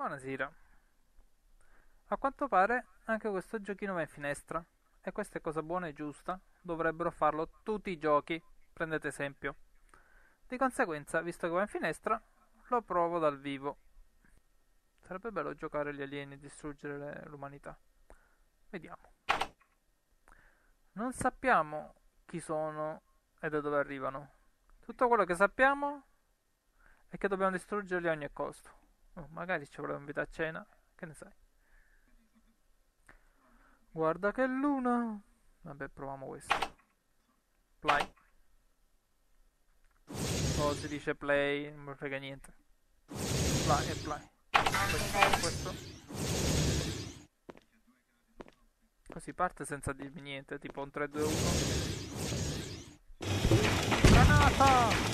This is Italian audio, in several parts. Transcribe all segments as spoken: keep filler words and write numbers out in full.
Buonasera. A quanto pare anche questo giochino va in finestra, e questa è cosa buona e giusta, dovrebbero farlo tutti i giochi, prendete esempio. Di conseguenza, visto che va in finestra, lo provo dal vivo. Sarebbe bello giocare gli alieni e distruggere l'umanità. Vediamo. Non sappiamo chi sono e da dove arrivano. Tutto quello che sappiamo è che dobbiamo distruggerli a ogni costo. Oh, magari ci vorrei invitare a cena, che ne sai. Guarda che luna. Vabbè, proviamo questo. Play. Oh, si dice play, non mi frega niente. Play e play. Questo, questo. Così parte senza dirmi niente, tipo un tre due uno. Granata!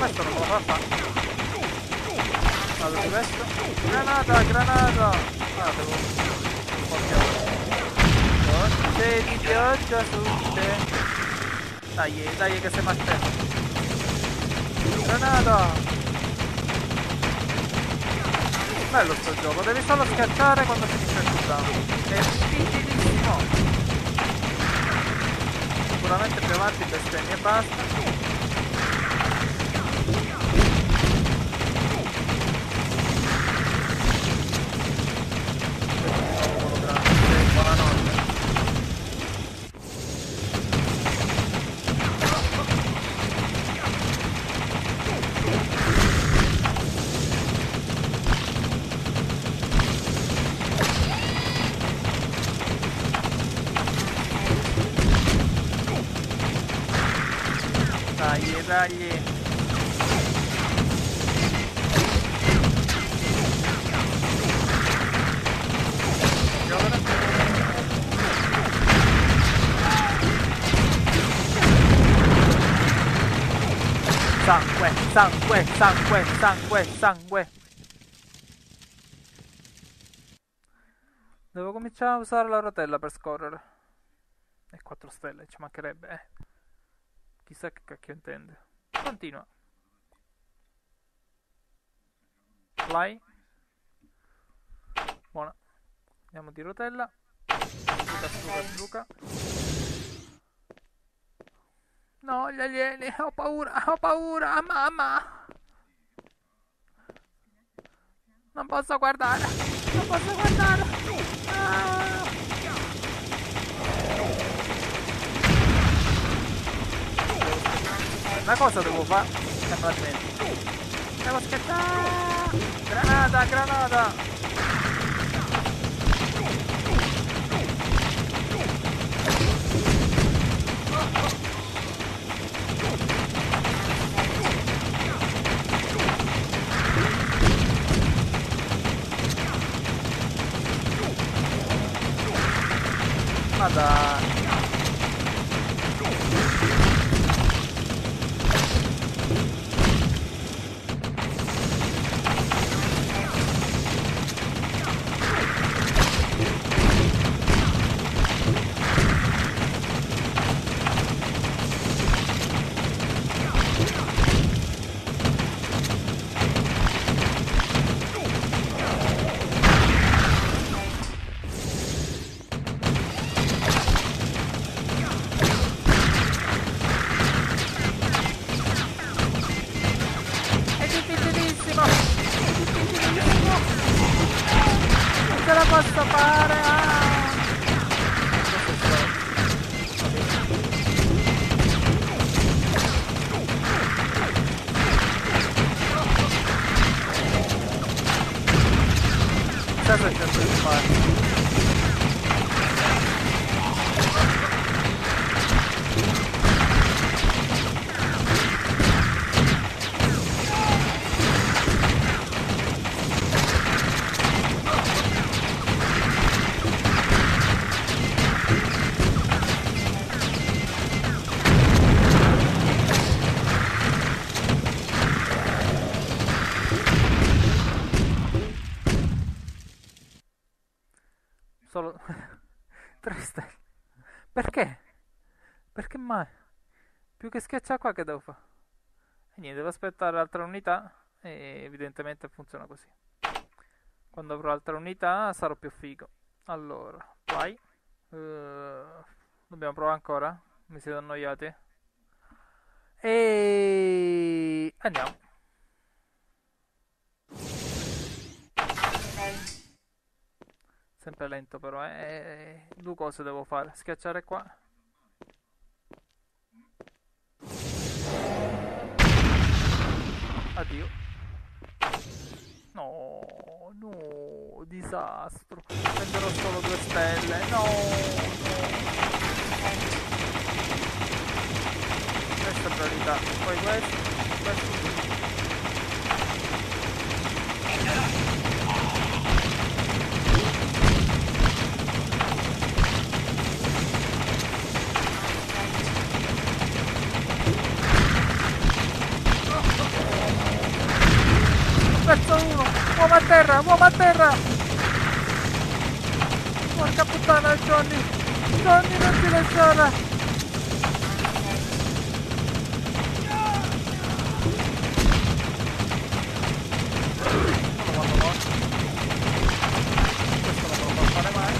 Questo non lo fa. Vado di questo. Granata, granata! Ah, devo... Forse di pioggia su te. Dai, dai che sei mattetto. Granata! Bello sto gioco, devi solo schiacciare quando finisce il cooldown. È difficilissimo. Sicuramente più avanti bestemmie e basta. Dagli. Sangue, sangue, sangue, sangue, sangue. Devo cominciare a usare la rotella per scorrere. E quattro stelle, ci mancherebbe, eh. Chissà che cacchio intende. Continua. Fly. Buona. Andiamo di rotella. Luca, Luca, Luca. No, gli alieni. Ho paura, ho paura, mamma. Non posso guardare. Non posso guardare. Ah. Una cosa devo fare, devo scattare. Granata, granata. Ma dai. Perché mai? Più che schiacciare qua che devo fare? niente, devo aspettare l'altra unità e evidentemente funziona così. Quando avrò l'altra unità sarò più figo. Allora, vai. Uh, dobbiamo provare ancora? Mi siete annoiati? E andiamo. Sempre lento però, eh. Due cose devo fare. Schiacciare qua. Addio. No, no, disastro. Prenderò solo due stelle. No, no. Questa è priorità. Poi questo. Questo. Uno, uomo a terra, uomo a terra! Porca puttana Johnny! Johnny non ti lasciare! Non lo vado, questo non lo posso fare mai!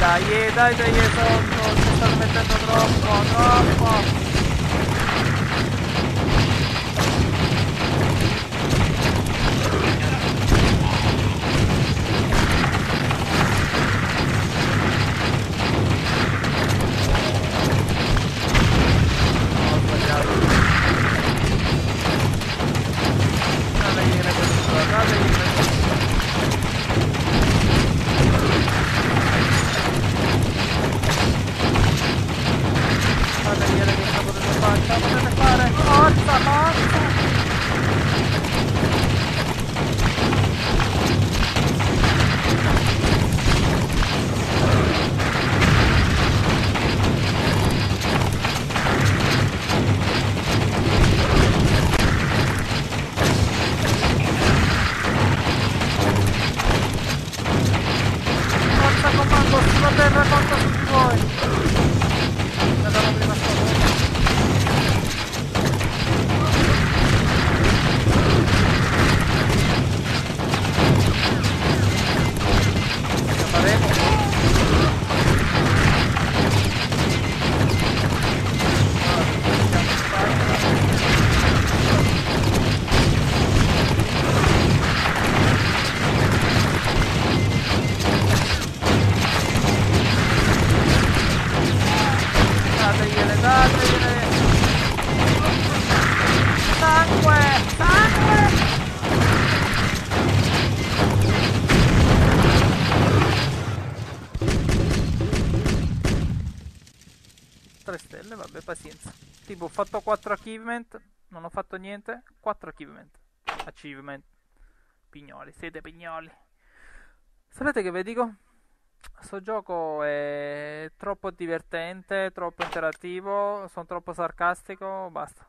Dai, dai, dai, sotto, si stanno mettendo troppo, troppo! No, ho sbagliato. Dai, viene questo, dai, viene questo. Tipo ho fatto quattro achievement, non ho fatto niente, quattro achievement, achievement, pignoli, siete pignoli. Sapete che vi dico? Sto gioco è troppo divertente, troppo interattivo, sono troppo sarcastico, basta.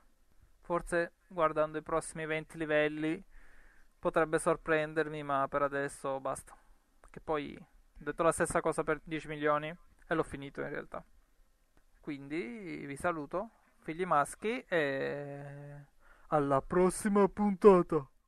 Forse guardando i prossimi venti livelli potrebbe sorprendermi, ma per adesso basta. Che poi ho detto la stessa cosa per dieci milioni e l'ho finito in realtà. Quindi vi saluto, figli maschi, e alla prossima puntata!